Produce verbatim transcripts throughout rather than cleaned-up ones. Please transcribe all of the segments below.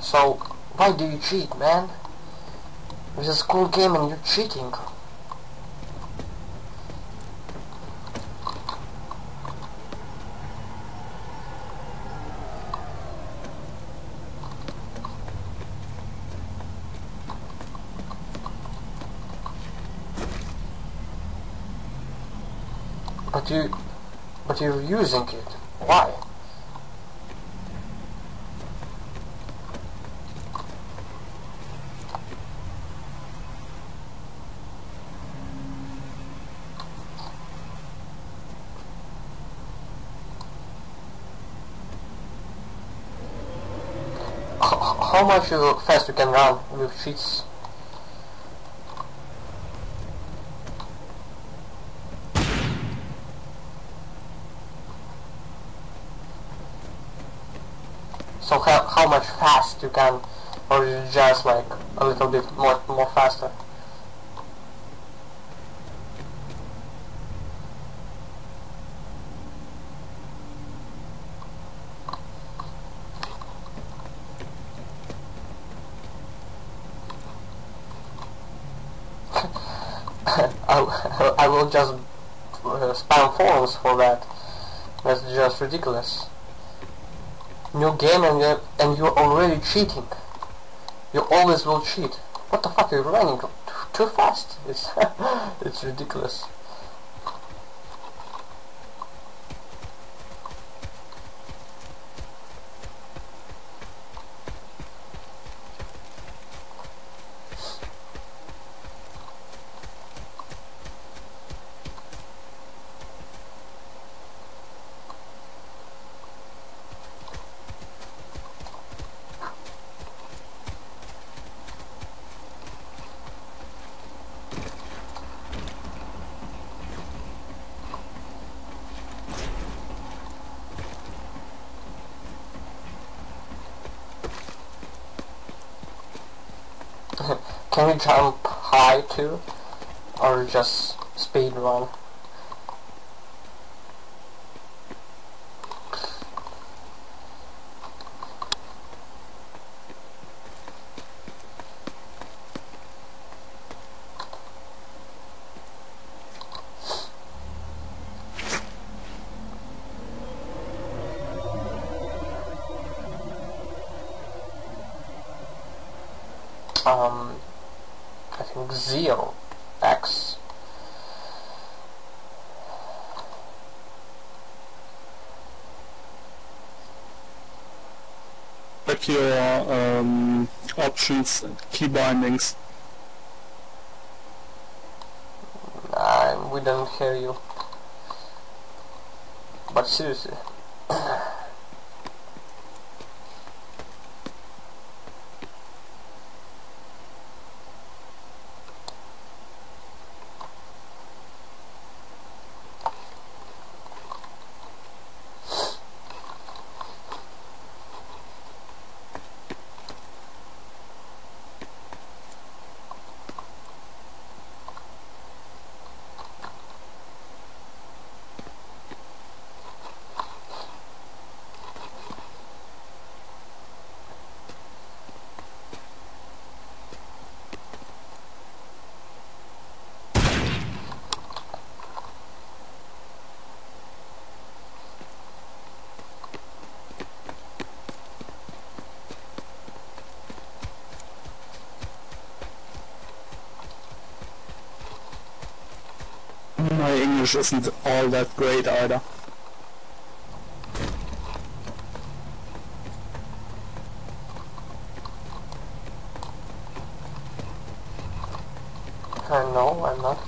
So why do you cheat, man? This is a cool game and you're cheating. But you, but you're using it. Why? How much you fast you can run with cheats? So how, how much fast you can, or is it just like a little bit more more faster? I, I will just uh, spam forums for that. That's just ridiculous. New game and you're, and you're already cheating. You always will cheat. What the fuck, you're running too, too fast. It's it's ridiculous. Can we jump high too, or just speed run? Um. I think Zeo X. Check your um, options, key bindings. Uh, we don't hear you. But seriously. My English isn't all that great either. Uh, no, I'm not.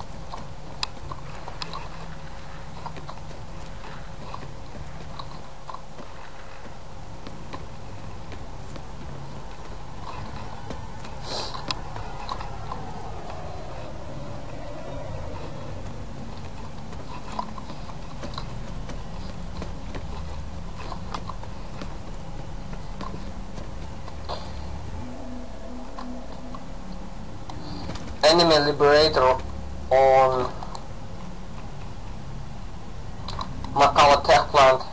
Enemy Liberator on Makala Tech Plant